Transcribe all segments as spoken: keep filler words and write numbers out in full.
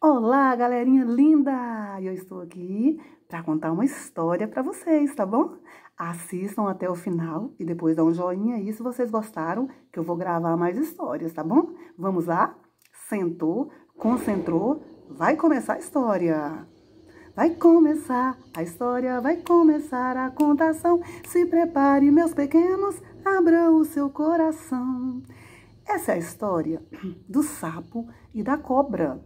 Olá, galerinha linda! Eu estou aqui para contar uma história para vocês, tá bom? Assistam até o final e depois dá um joinha aí se vocês gostaram, que eu vou gravar mais histórias, tá bom? Vamos lá? Sentou, concentrou, vai começar a história! Vai começar a história, vai começar a contação. Se prepare, meus pequenos, abra o seu coração. Essa é a história do sapo e da cobra.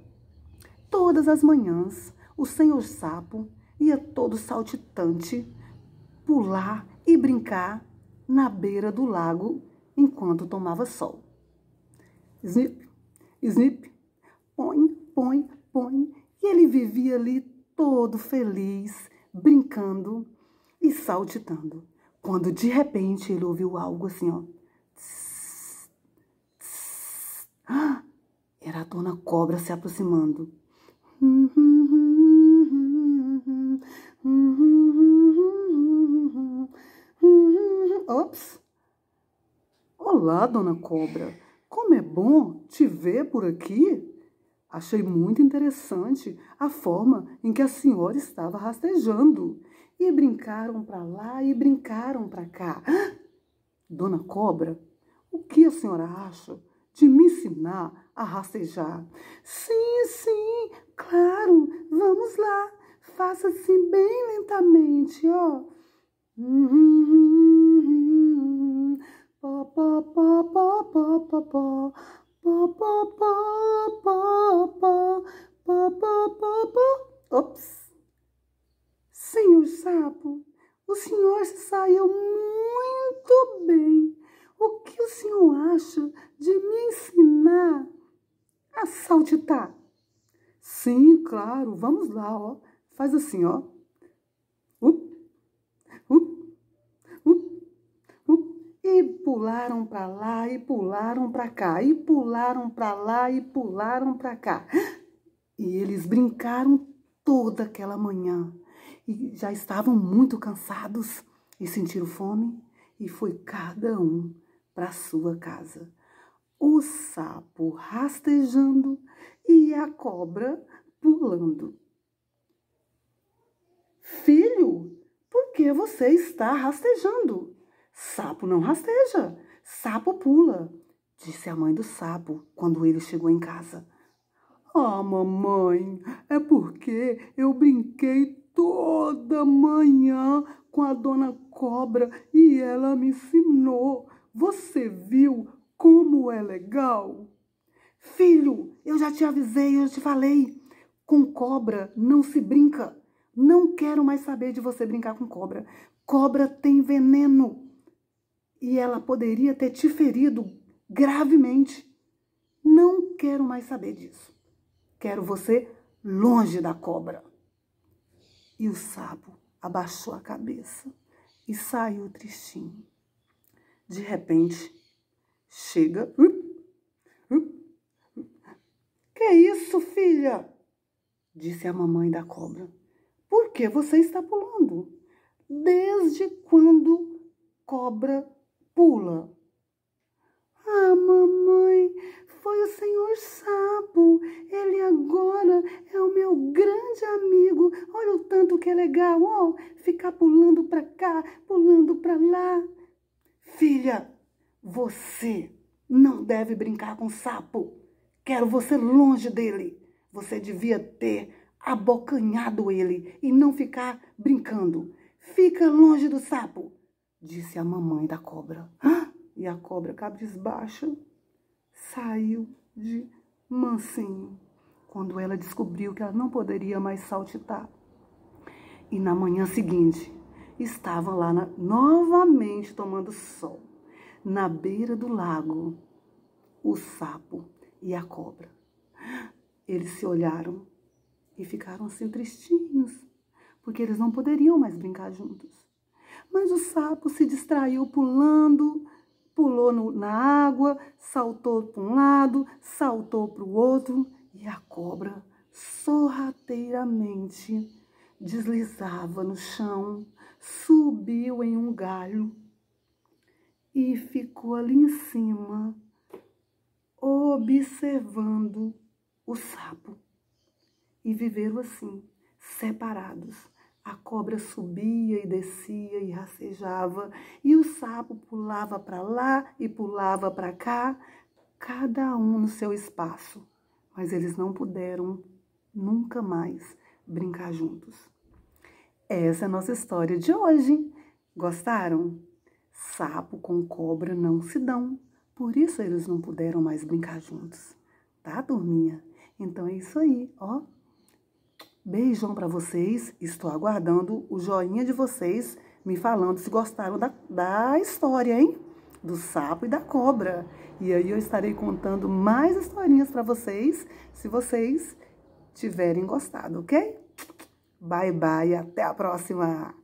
Todas as manhãs, o senhor sapo ia todo saltitante pular e brincar na beira do lago enquanto tomava sol. Snip, snip, põe, põe, põe. E ele vivia ali todo feliz, brincando e saltitando. Quando de repente ele ouviu algo assim, ó. Tss, tss. Ah, era a dona cobra se aproximando. Ops! Olá, dona cobra! Como é bom te ver por aqui! Achei muito interessante a forma em que a senhora estava rastejando. E brincaram para lá e brincaram para cá. Dona cobra, o que a senhora acha de me ensinar a rastejar? Sim, sim, claro, vamos lá. Faça assim bem lentamente, ó. Ops! Senhor sapo, o senhor se saiu muito bem. O que o senhor acha de me ensinar a saltitar? Sim, claro, vamos lá, ó. Faz assim, ó. Up, up, up, up. E pularam pra lá, e pularam pra cá, e pularam pra lá, e pularam pra cá. E eles brincaram toda aquela manhã. E já estavam muito cansados e sentiram fome. E foi cada um para sua casa. O sapo rastejando e a cobra pulando. Filho, por que você está rastejando? Sapo não rasteja, sapo pula, disse a mãe do sapo quando ele chegou em casa. Ah, mamãe, é porque eu brinquei toda manhã com a dona cobra e ela me ensinou. Você viu como é legal? Filho, eu já te avisei, eu já te falei. Com cobra não se brinca. Não quero mais saber de você brincar com cobra. Cobra tem veneno. E ela poderia ter te ferido gravemente. Não quero mais saber disso. Quero você longe da cobra. E o sapo abaixou a cabeça e saiu tristinho. De repente, chega... Uh, uh, uh. Que isso, filha? Disse a mamãe da cobra. Por que você está pulando? Desde quando cobra pula? Ah, mamãe, foi o senhor sapo. Ele agora é o meu grande amigo. Olha o tanto que é legal, ó, ficar pulando pra cá, pulando pra lá. Filha, você não deve brincar com sapo. Quero você longe dele. Você devia ter abocanhado ele e não ficar brincando. Fica longe do sapo, disse a mamãe da cobra. Ah! E a cobra, cabisbaixa, saiu de mansinho, quando ela descobriu que ela não poderia mais saltitar. E na manhã seguinte, estavam lá na, novamente tomando sol, na beira do lago, o sapo e a cobra. Eles se olharam e ficaram assim tristinhos, porque eles não poderiam mais brincar juntos. Mas o sapo se distraiu pulando, pulou no, na água, saltou para um lado, saltou para o outro, e a cobra sorrateiramente deslizava no chão, subiu em um galho e ficou ali em cima, observando o sapo e viveram assim, separados. A cobra subia e descia e rastejava, e o sapo pulava para lá e pulava para cá, cada um no seu espaço. Mas eles não puderam nunca mais brincar juntos. Essa é a nossa história de hoje. Gostaram? Sapo com cobra não se dão, por isso eles não puderam mais brincar juntos. Tá, turminha? Então é isso aí, ó. Beijão pra vocês, estou aguardando o joinha de vocês, me falando se gostaram da, da história, hein? Do sapo e da cobra. E aí eu estarei contando mais historinhas pra vocês, se vocês tiverem gostado, ok? Bye, bye, até a próxima!